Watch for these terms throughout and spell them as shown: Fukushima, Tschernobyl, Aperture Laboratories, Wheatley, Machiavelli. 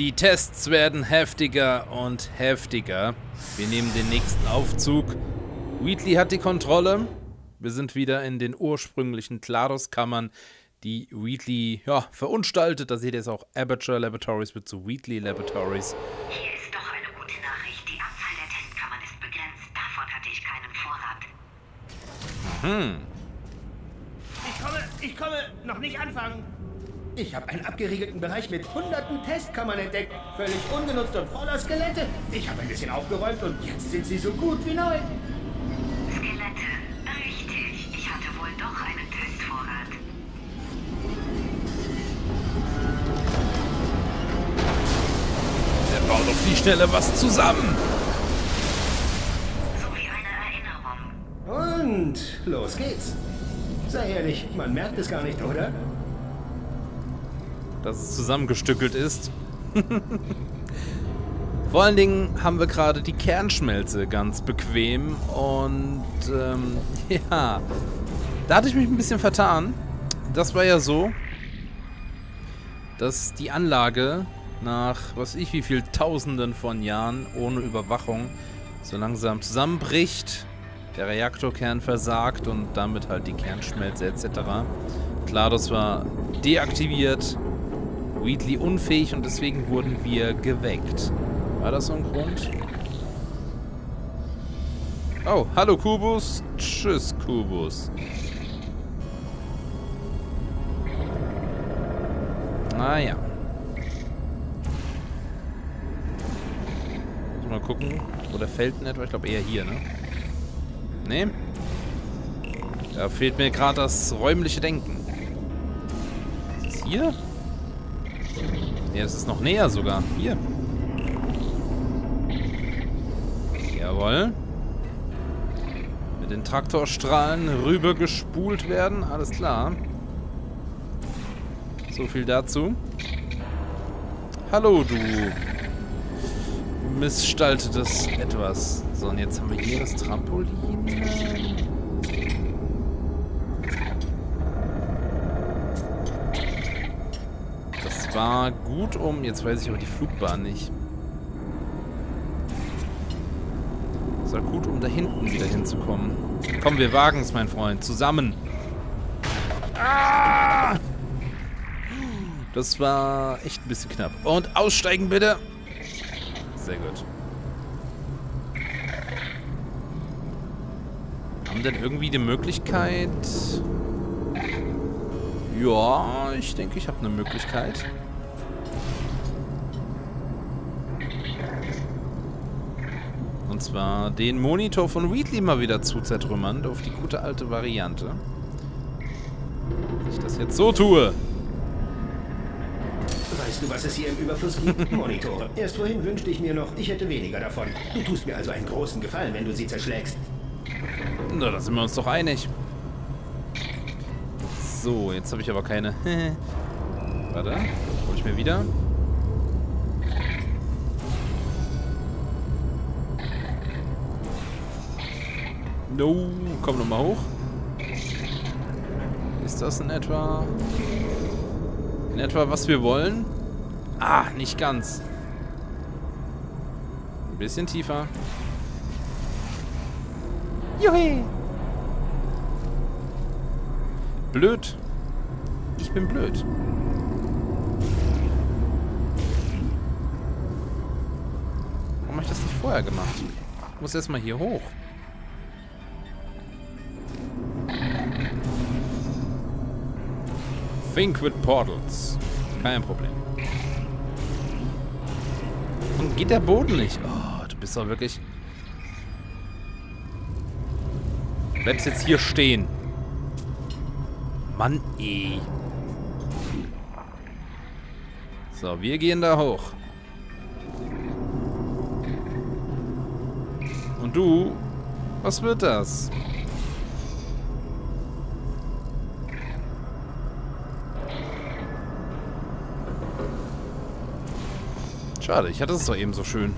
Die Tests werden heftiger und heftiger. Wir nehmen den nächsten Aufzug. Wheatley hat die Kontrolle. Wir sind wieder in den ursprünglichen Klados-Kammern, die Wheatley verunstaltet. Da seht ihr es auch. Aperture Laboratories wird zu Wheatley Laboratories. Hier ist doch eine gute Nachricht. Die Anzahl der Testkammern ist begrenzt. Davon hatte ich keinen Vorrat. Ich komme, noch nicht anfangen. Ich habe einen abgeriegelten Bereich mit hunderten Testkammern entdeckt. Völlig ungenutzt und voller Skelette. Ich habe ein bisschen aufgeräumt und jetzt sind sie so gut wie neu. Skelette, richtig. Ich hatte wohl doch einen Testvorrat. Der baut auf die Stelle was zusammen. So wie eine Erinnerung. Und los geht's. Sei ehrlich, man merkt es gar nicht, oder? Dass es zusammengestückelt ist. Vor allen Dingen haben wir gerade die Kernschmelze ganz bequem und da hatte ich mich ein bisschen vertan. Das war ja so, dass die Anlage nach was ich wie viel Tausenden von Jahren ohne Überwachung so langsam zusammenbricht, der Reaktorkern versagt und damit halt die Kernschmelze etc. Klar, das war deaktiviert, Wheatley unfähig und deswegen wurden wir geweckt. War das so ein Grund? Oh, hallo Kubus. Tschüss Kubus. Naja. Mal gucken. Oder fällt denn etwa? Ich glaube eher hier, ne? Ne? Da fehlt mir gerade das räumliche Denken. Ist das hier? Ja, es ist noch näher sogar. Hier. Jawohl. Mit den Traktorstrahlen rüber gespult werden. Alles klar. So viel dazu. Hallo, du missgestaltetes Etwas. So, und jetzt haben wir hier das Trampolin. War gut um... Jetzt weiß ich aber die Flugbahn nicht. Es war gut, um da hinten wieder hinzukommen. Komm, wir wagen es, mein Freund. Zusammen. Ah! Das war echt ein bisschen knapp. Und aussteigen, bitte. Sehr gut. Haben wir denn irgendwie die Möglichkeit... Ja, ich denke, ich habe eine Möglichkeit. Und zwar den Monitor von Wheatley mal wieder zu zertrümmern auf die gute alte Variante. Wenn ich das jetzt so tue. Weißt du, was es hier im Überfluss gibt? Monitore. Erst vorhin wünschte ich mir noch, ich hätte weniger davon. Du tust mir also einen großen Gefallen, wenn du sie zerschlägst. Na, da sind wir uns doch einig. So, jetzt habe ich aber keine. Warte, hol ich mir wieder. No, komm nochmal hoch. Ist das in etwa... was wir wollen? Ah, nicht ganz. Ein bisschen tiefer. Juhi! Blöd. Ich bin blöd. Warum habe ich das nicht vorher gemacht? Ich muss erstmal hier hoch. Think with Portals. Kein Problem. Und geht der Boden nicht? Oh, du bist doch wirklich... Du bleibst jetzt hier stehen. Mann, ey. So, wir gehen da hoch. Und du? Was wird das? Schade, ich hatte es doch eben so schön.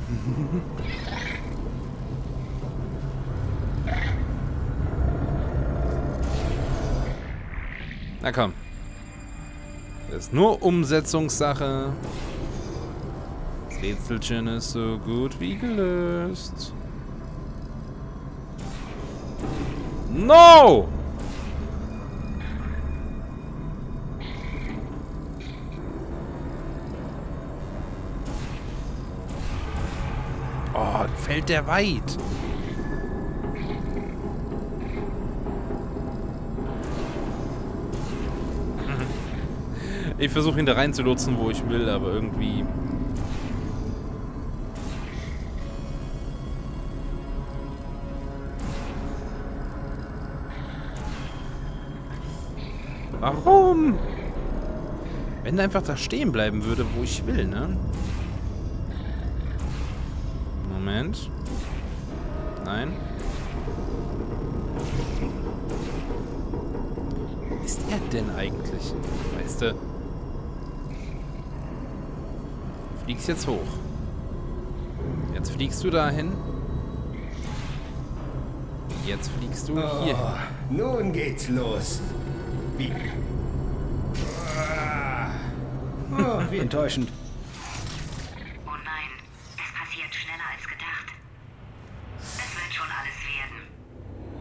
Na komm. Das ist nur Umsetzungssache. Rätselchen ist so gut wie gelöst. No! Oh, fällt der weit. Ich versuche ihn da reinzulotsen, wo ich will, aber irgendwie... Warum? Wenn er einfach da stehen bleiben würde, wo ich will, ne? Moment. Nein. Ist er denn eigentlich? Weißt du? Fliegst jetzt hoch. Jetzt fliegst du dahin. Jetzt fliegst du hierhin. Nun geht's los. Wie? Oh, wie enttäuschend. Oh nein, es passiert schneller als gedacht. Es wird schon alles werden.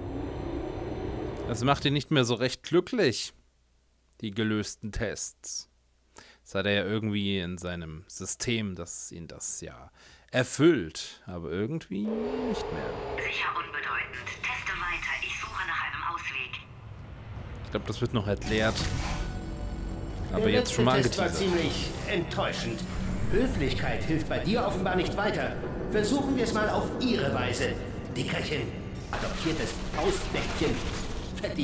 Das macht ihn nicht mehr so recht glücklich. Die gelösten Tests. Das hat er ja irgendwie in seinem System, dass ihn das ja erfüllt. Aber irgendwie nicht mehr. Sicher unbedeutend. Teste weiter. Ich suche nach einem Ausweg. Ich glaube, das wird noch erklärt. Aber jetzt schon mal angeteasert. Das war ziemlich enttäuschend. Höflichkeit hilft bei dir offenbar nicht weiter. Versuchen wir es mal auf ihre Weise. Dickerchen. Adoptiertes Hausbäckchen.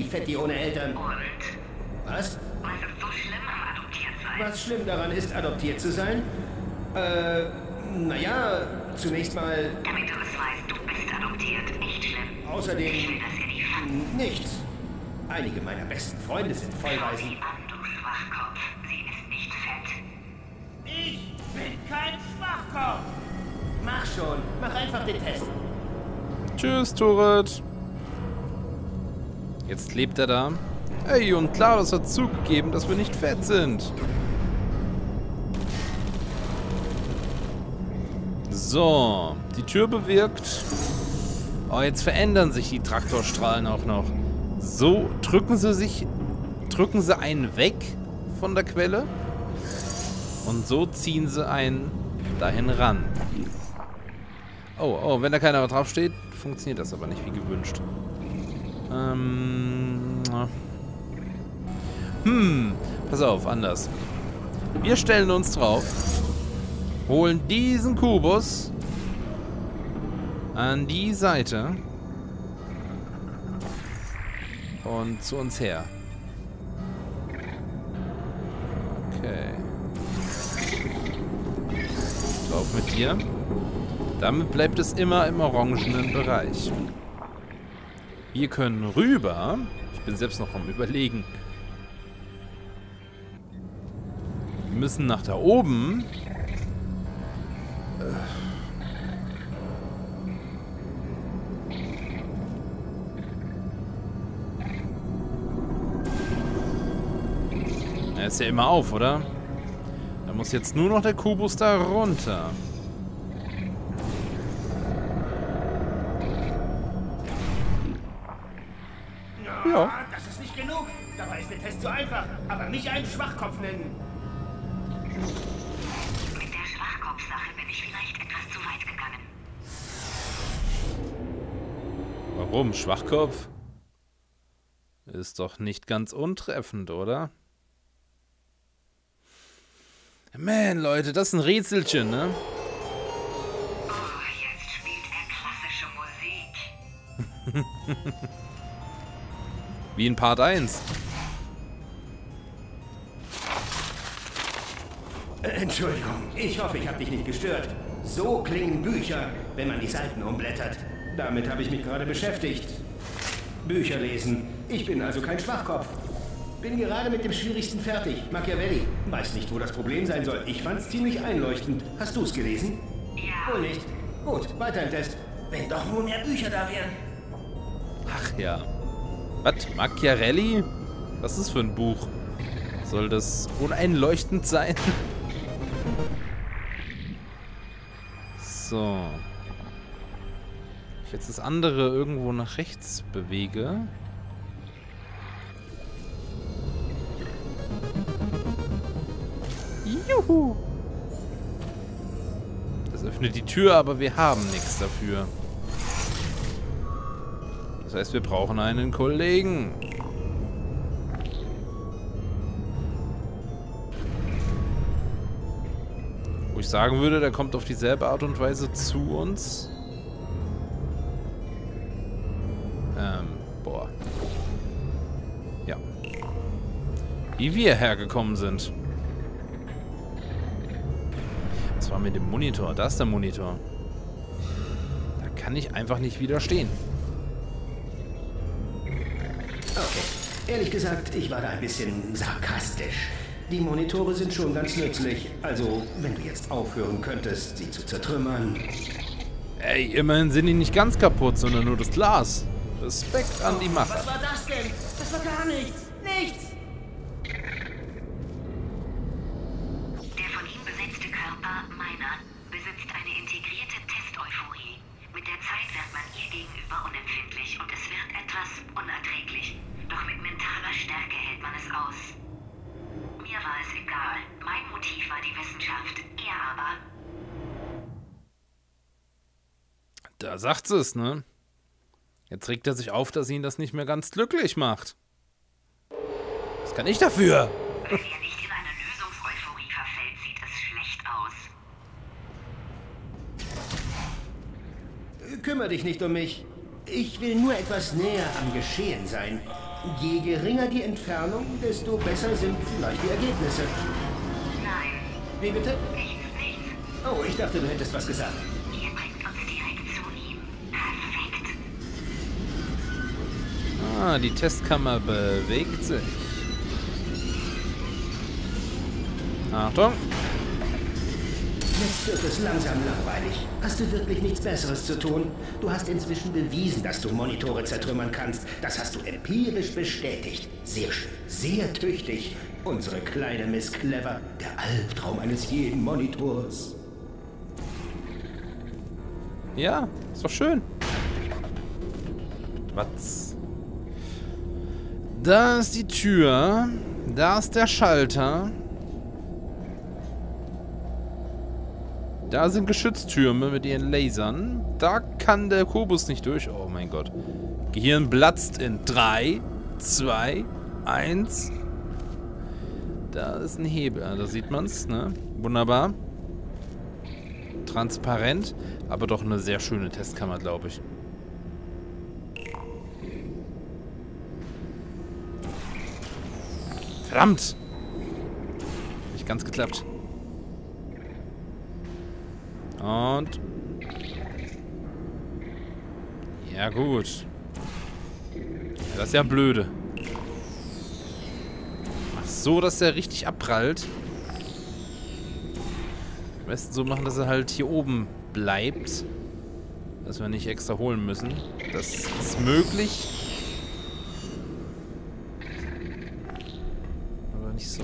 Fetti ohne Eltern. Und? Was? Was ist so schlimm am adoptiert sein? Was schlimm daran ist, adoptiert zu sein? Naja, zunächst mal... Damit du es weißt, du bist adoptiert. Nicht schlimm. Außerdem... Ich will, dass ihr die fangt. Nichts. Einige meiner besten Freunde sind Vollweisen. Schau sie an, du Schwachkopf. Sie ist nicht fett. Ich bin kein Schwachkopf. Mach schon. Mach einfach den Test. Tschüss, Turret. Jetzt lebt er da. Ey, und Klaus hat zugegeben, dass wir nicht fett sind. So. Die Tür bewirkt. Oh, jetzt verändern sich die Traktorstrahlen auch noch. So, drücken sie einen weg von der Quelle und so ziehen sie einen dahin ran. Oh, wenn da keiner drauf steht, funktioniert das aber nicht wie gewünscht. Pass auf, anders. Wir stellen uns drauf, holen diesen Kubus an die Seite. Und zu uns her. Okay. Drauf mit dir. Damit bleibt es immer im orangenen Bereich. Wir können rüber. Ich bin selbst noch am Überlegen. Wir müssen nach da oben. Ist ja immer auf, oder? Da muss jetzt nur noch der Kubus da runter. Ja. Das ist nicht genug. Dabei ist der Test so einfach. Aber nicht einen Schwachkopf nennen. Mit der Schwachkopfsache bin ich vielleicht etwas zu weit gegangen. Warum? Schwachkopf? Ist doch nicht ganz untreffend, oder? Man, Leute, das ist ein Rätselchen, ne? Oh, jetzt spielt er klassische Musik. Wie in Part 1. Entschuldigung, ich hoffe, ich habe dich nicht gestört. So klingen Bücher, wenn man die Seiten umblättert. Damit habe ich mich gerade beschäftigt. Bücher lesen. Ich bin also kein Schwachkopf. Bin gerade mit dem Schwierigsten fertig. Machiavelli. Weiß nicht, wo das Problem sein soll. Ich fand's ziemlich einleuchtend. Hast du's gelesen? Ja. Wohl nicht. Gut, weiter im Test. Wenn doch nur mehr Bücher da wären. Ach ja. Was? Machiavelli? Was ist für ein Buch? Soll das uneinleuchtend sein? So. Wenn ich jetzt das andere irgendwo nach rechts bewege. Juhu! Das öffnet die Tür, aber wir haben nichts dafür. Das heißt, wir brauchen einen Kollegen. Wo ich sagen würde, der kommt auf dieselbe Art und Weise zu uns. Boah. Ja. Wie wir hergekommen sind. Was war mit dem Monitor? Da ist der Monitor. Da kann ich einfach nicht widerstehen. Okay. Ehrlich gesagt, ich war da ein bisschen sarkastisch. Die Monitore sind schon ganz nützlich. Also, wenn du jetzt aufhören könntest, sie zu zertrümmern. Ey, immerhin sind die nicht ganz kaputt, sondern nur das Glas. Respekt an die Macher. Was war das denn? Das war gar nichts. Nichts! Der von ihm besetzte Körper, meiner, besitzt eine integrierte Testeuphorie. Mit der Zeit wird man ihr gegenüber unempfindlich und es wird etwas unerträglich. Doch mit mentaler Stärke hält man es aus. Mir war es egal. Mein Motiv war die Wissenschaft. Er aber. Da sagt sie es, ne? Jetzt regt er sich auf, dass ihn das nicht mehr ganz glücklich macht. Was kann ich dafür? Wenn er nicht in eine Lösungseuphorie verfällt, sieht es schlecht aus. Kümmere dich nicht um mich. Ich will nur etwas näher am Geschehen sein. Je geringer die Entfernung, desto besser sind vielleicht die Ergebnisse. Nein. Wie bitte? Nichts, nichts. Oh, ich dachte, du hättest was gesagt. Ihr bringt uns direkt zu ihm. Perfekt. Ah, die Testkammer bewegt sich. Achtung. Jetzt wird es langsam langweilig. Hast du wirklich nichts Besseres zu tun? Du hast inzwischen bewiesen, dass du Monitore zertrümmern kannst. Das hast du empirisch bestätigt. Sehr schön, sehr tüchtig. Unsere kleine Miss Clever. Der Albtraum eines jeden Monitors. Ja, ist doch schön. Was? Da ist die Tür. Da ist der Schalter. Da sind Geschütztürme mit ihren Lasern. Da kann der Kubus nicht durch. Oh mein Gott. Gehirn platzt in 3, 2, 1. Da ist ein Hebel. Da sieht man's, ne? Wunderbar. Transparent. Aber doch eine sehr schöne Testkammer, glaube ich. Verdammt! Nicht ganz geklappt. Und... ja gut. Ja, das ist ja blöde. Ach so, dass der richtig abprallt. Am besten so machen, dass er halt hier oben bleibt. Dass wir nicht extra holen müssen. Das ist möglich. Aber nicht so.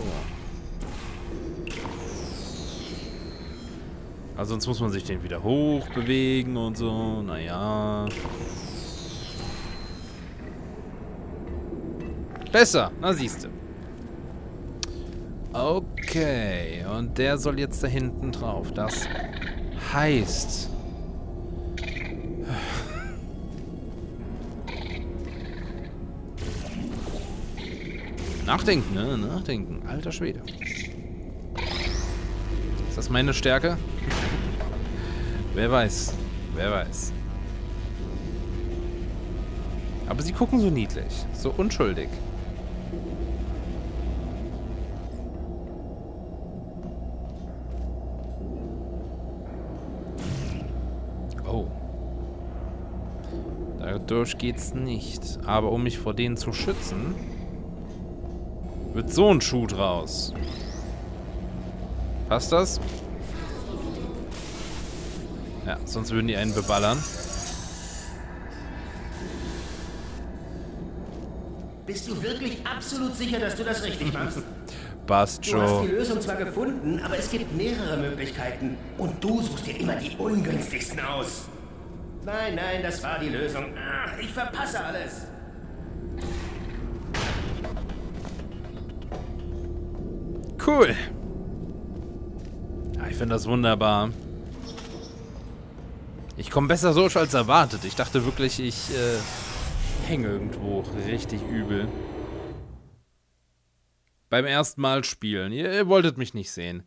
Also sonst muss man sich den wieder hoch bewegen und so. Naja. Besser. Na siehste. Okay. Und der soll jetzt da hinten drauf. Das heißt... nachdenken, ne? Nachdenken. Alter Schwede. Ist das meine Stärke? Wer weiß. Wer weiß. Aber sie gucken so niedlich. So unschuldig. Oh. Dadurch geht's nicht. Aber um mich vor denen zu schützen, wird so ein Schuh draus. Passt das? Ja, sonst würden die einen beballern. Bist du wirklich absolut sicher, dass du das richtig machst? Passt schon. Du hast die Lösung zwar gefunden, aber es gibt mehrere Möglichkeiten. Und du suchst dir immer die ungünstigsten aus. Nein, nein, das war die Lösung. Ach, ich verpasse alles. Cool. Ja, ich finde das wunderbar. Ich komme besser so als erwartet. Ich dachte wirklich, ich hänge irgendwo richtig übel. Beim ersten Mal spielen. Ihr wolltet mich nicht sehen.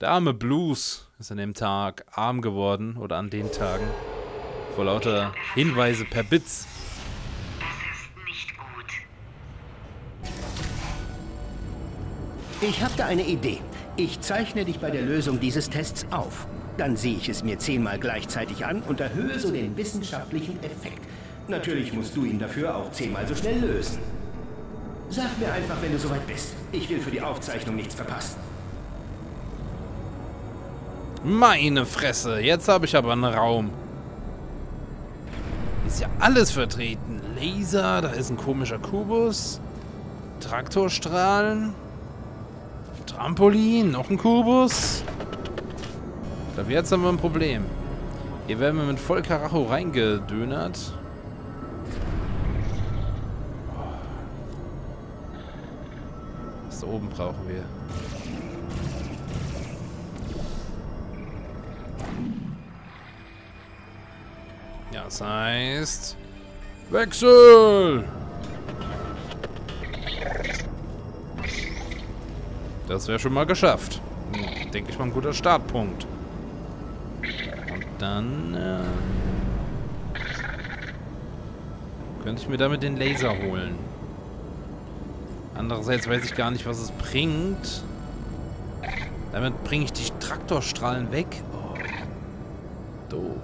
Der arme Blues ist an dem Tag arm geworden. Oder an den Tagen. Vor lauter Hinweise per Bits. Ich habe da eine Idee. Ich zeichne dich bei der Lösung dieses Tests auf. Dann sehe ich es mir 10-mal gleichzeitig an und erhöhe so den wissenschaftlichen Effekt. Natürlich musst du ihn dafür auch 10-mal so schnell lösen. Sag mir einfach, wenn du soweit bist. Ich will für die Aufzeichnung nichts verpassen. Meine Fresse, jetzt habe ich aber einen Raum. Ist ja alles vertreten. Laser, da ist ein komischer Kubus. Traktorstrahlen. Trampolin, noch ein Kubus. Ich glaube, jetzt haben wir ein Problem. Hier werden wir mit voll Karacho reingedönert. Was da oben brauchen wir? Ja, das heißt... Wechsel! Das wäre schon mal geschafft. Denke ich mal ein guter Startpunkt. Und dann... könnte ich mir damit den Laser holen. Andererseits weiß ich gar nicht, was es bringt. Damit bringe ich die Traktorstrahlen weg. Oh, doof.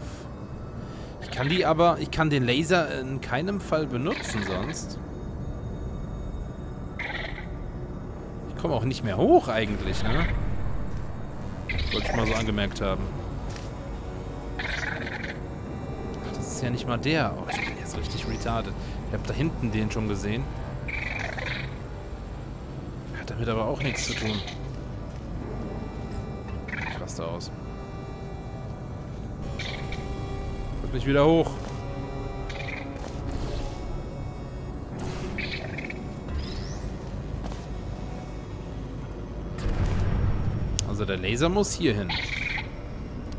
Ich kann die aber... Ich kann den Laser in keinem Fall benutzen sonst. Ich komme auch nicht mehr hoch eigentlich, ne? Wollte ich mal so angemerkt haben. Das ist ja nicht mal der. Oh, ich bin jetzt richtig retarded. Ich habe da hinten den schon gesehen. Hat damit aber auch nichts zu tun. Ich raste aus. Kommt nicht wieder hoch. Also der Laser muss hier hin.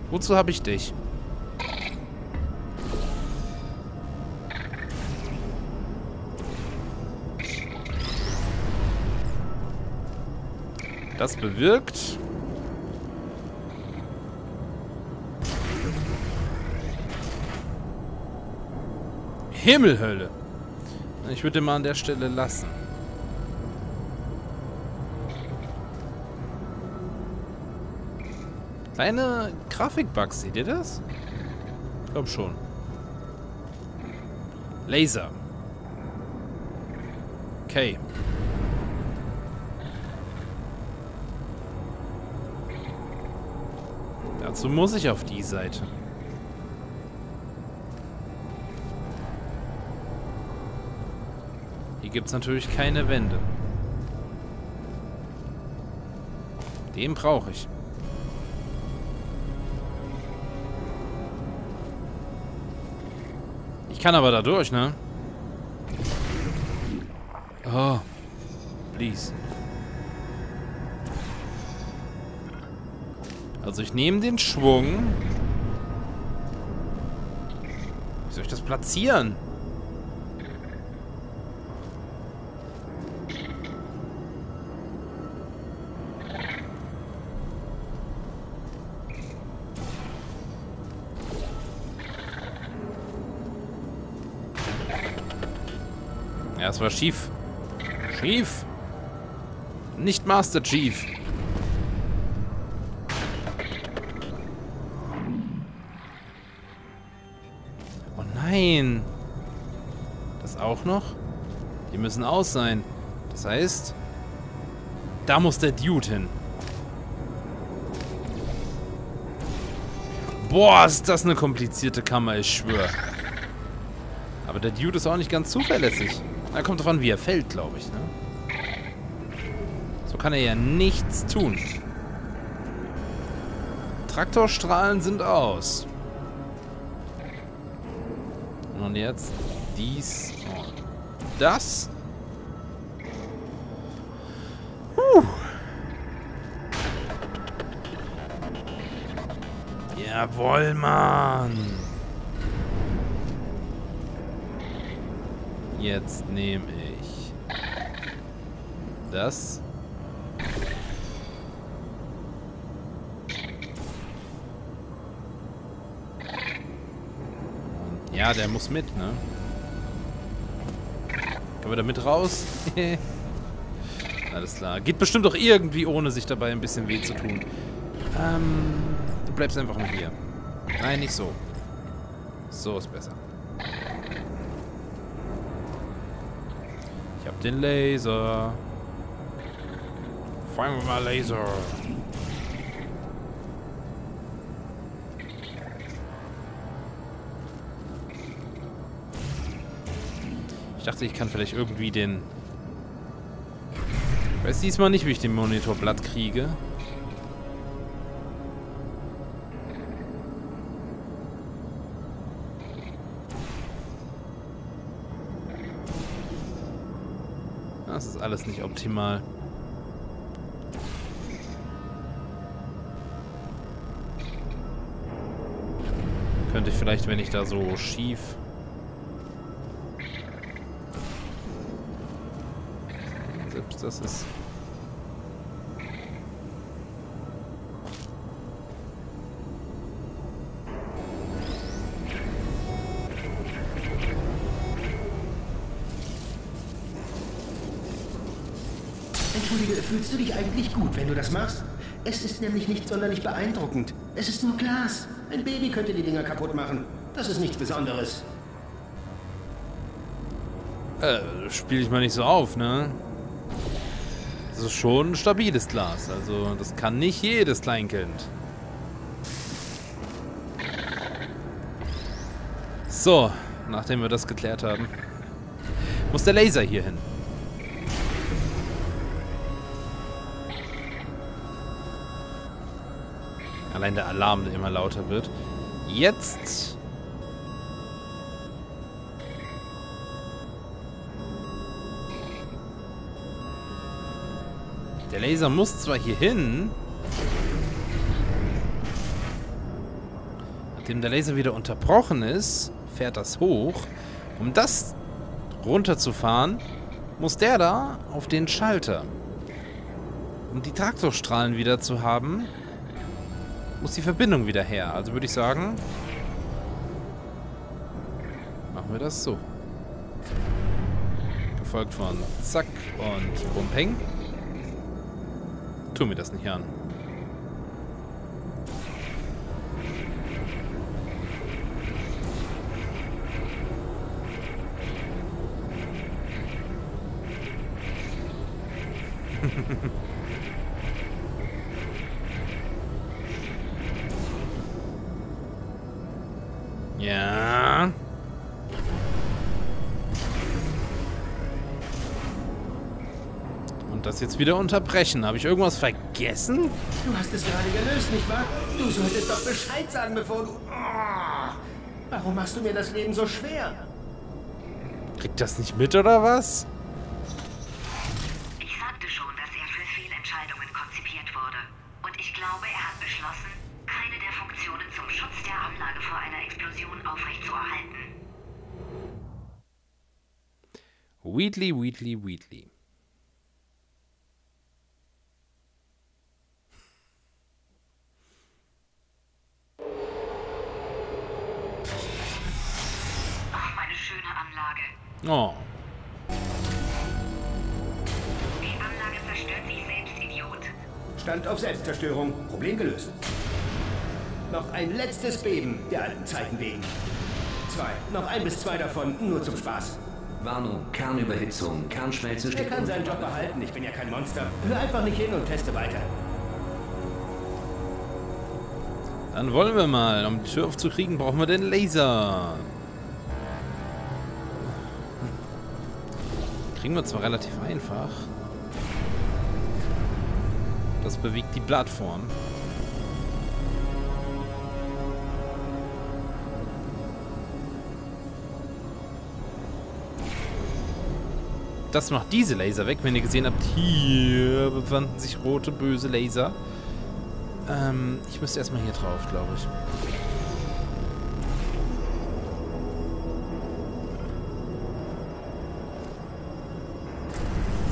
Wozu habe ich dich? Das bewirkt... Himmelhölle! Ich würde mal an der Stelle lassen. Kleine Grafikbug, seht ihr das? Ich glaube schon. Laser. Okay. Dazu muss ich auf die Seite. Hier gibt es natürlich keine Wände. Den brauche ich. Ich kann aber da durch, ne? Oh. Please. Also ich nehme den Schwung. Wie soll ich das platzieren? Ja, es war schief. Schief. Nicht Master Chief. Oh nein. Das auch noch? Die müssen aus sein. Das heißt, da muss der Dude hin. Boah, ist das eine komplizierte Kammer, ich schwöre. Aber der Dude ist auch nicht ganz zuverlässig. Da kommt drauf an, wie er fällt, glaube ich, ne? So kann er ja nichts tun. Traktorstrahlen sind aus. Und jetzt dies und das. Jawohl, Mann. Jetzt nehme ich das. Und ja, der muss mit, ne? Können wir da mit raus? Alles klar. Geht bestimmt doch irgendwie, ohne sich dabei ein bisschen weh zu tun. Du bleibst einfach mal hier. Nein, nicht so. So ist besser. Ich hab den Laser. Fangen wir mal Laser. Ich dachte, ich kann vielleicht irgendwie den... Ich weiß diesmal nicht, wie ich den Monitorblatt kriege. Das ist alles nicht optimal. Könnte ich vielleicht, wenn ich da so schief... Selbst das ist... Fühlst du dich eigentlich gut, wenn du das machst? Es ist nämlich nicht sonderlich beeindruckend. Es ist nur Glas. Ein Baby könnte die Dinger kaputt machen. Das ist nichts Besonderes. Spiel ich mal nicht so auf, ne? Das ist schon ein stabiles Glas. Also, das kann nicht jedes Kleinkind. So, nachdem wir das geklärt haben, muss der Laser hier hin. Allein der Alarm, der immer lauter wird. Jetzt... Der Laser muss zwar hier hin... Nachdem der Laser wieder unterbrochen ist, fährt das hoch. Um das runterzufahren, muss der da auf den Schalter. Um die Traktorstrahlen wieder zu haben... muss die Verbindung wieder her. Also würde ich sagen, machen wir das so. Gefolgt von Zack und Rumpeng. Tu mir das nicht an. Ja. Und das jetzt wieder unterbrechen. Habe ich irgendwas vergessen? Du hast es gerade gelöst, nicht wahr? Du solltest doch Bescheid sagen, bevor du... Oh, warum machst du mir das Leben so schwer? Kriegt das nicht mit, oder was? Ich sagte schon, dass er für Fehlentscheidungen konzipiert wurde. Und ich glaube, er hat beschlossen, keine der Funktionen zum Schutz der Anlage vor einer Explosion aufrechtzuerhalten. Wheatley, Wheatley, Wheatley. Ach, meine schöne Anlage. Oh. Die Anlage zerstört sich selbst, Idiot. Stand auf Selbstzerstörung. Problem gelöst. Noch ein letztes Beben, der alten Zeiten wegen. Zwei, noch ein bis zwei davon, nur zum Spaß. Warnung, Kernüberhitzung, Kernschmelze... Er kann seinen Job behalten, ich bin ja kein Monster. Hör einfach nicht hin und teste weiter. Dann wollen wir mal. Um die Tür aufzukriegen, brauchen wir den Laser. Kriegen wir zwar relativ einfach. Das bewegt die Plattform. Das macht diese Laser weg. Wenn ihr gesehen habt, hier befanden sich rote, böse Laser. Ich müsste erstmal hier drauf, glaube ich.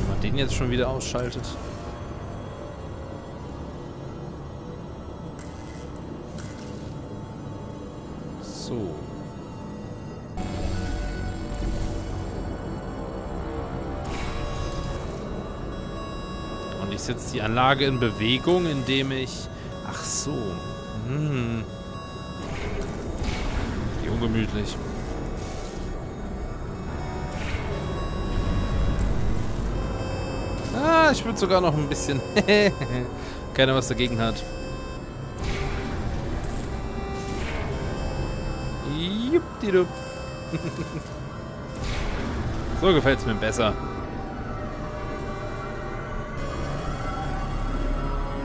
Wenn man den jetzt schon wieder ausschaltet. So. Ich setze die Anlage in Bewegung, indem ich... Ach so. Hm. Die ungemütlich. Ah, ich würde sogar noch ein bisschen... Keiner was dagegen hat. Juppdidup. So gefällt es mir besser.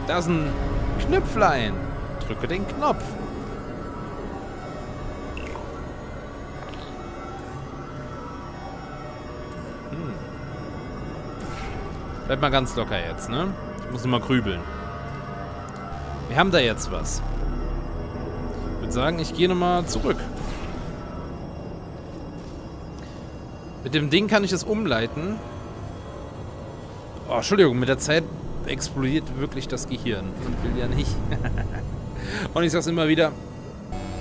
Da ist ein Knöpflein. Drücke den Knopf. Hm. Bleib mal ganz locker jetzt, ne? Ich muss nur mal grübeln. Wir haben da jetzt was. Ich würde sagen, ich gehe nochmal zurück. Mit dem Ding kann ich das umleiten. Oh, Entschuldigung, mit der Zeit explodiert wirklich das Gehirn. Ich will ja nicht. Und ich sag's immer wieder,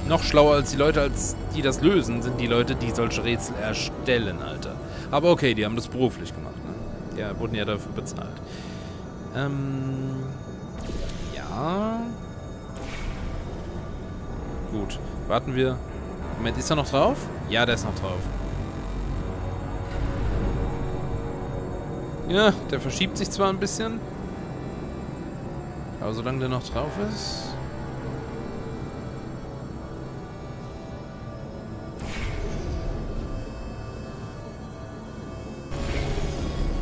noch schlauer als die Leute, als die das lösen, sind die Leute, die solche Rätsel erstellen, Alter. Aber okay, die haben das beruflich gemacht, ne? Ja, wurden ja dafür bezahlt. Ja. Gut, warten wir. Moment, ist er noch drauf? Ja, der ist noch drauf. Ja, der verschiebt sich zwar ein bisschen. Aber solange der noch drauf ist...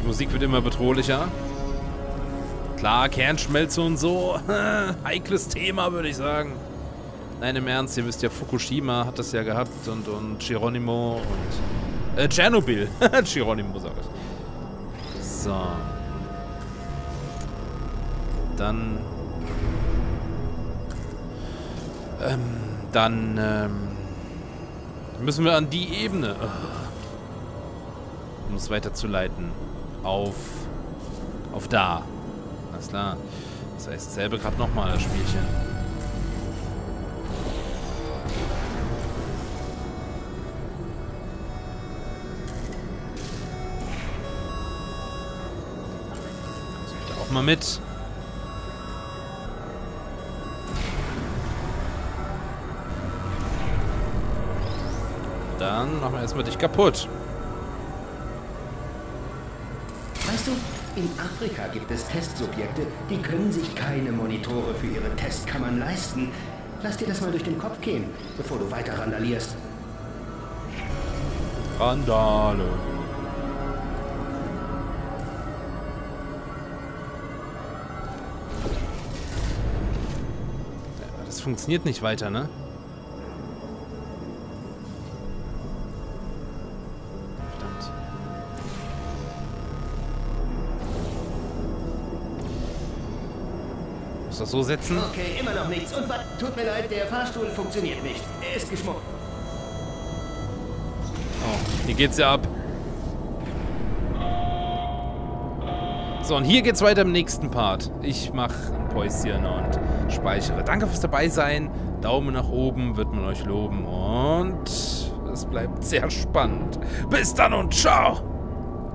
Die Musik wird immer bedrohlicher. Klar, Kernschmelze und so. Heikles Thema, würde ich sagen. Nein, im Ernst, ihr wisst ja, Fukushima hat das ja gehabt und Geronimo und... Tschernobyl. Geronimo, sag ich. So. Dann müssen wir an die Ebene, um es weiterzuleiten, auf da. Alles klar. Das heißt, dasselbe gerade nochmal, das Spielchen. Kommst du bitte auch mal mit? Dann machen wir erstmal dich kaputt. Weißt du, in Afrika gibt es Testsubjekte, die können sich keine Monitore für ihre Testkammern leisten. Lass dir das mal durch den Kopf gehen, bevor du weiter randalierst. Randale. Das funktioniert nicht weiter, ne? Das so setzen. Okay, immer noch nichts. Und tut mir leid, der Fahrstuhl funktioniert nicht. Er ist geschmuckt. Oh, hier geht's ja ab. So, und hier geht's weiter im nächsten Part. Ich mache ein Päuschen und speichere. Danke fürs Dabeisein. Daumen nach oben, wird man euch loben. Und es bleibt sehr spannend. Bis dann und ciao!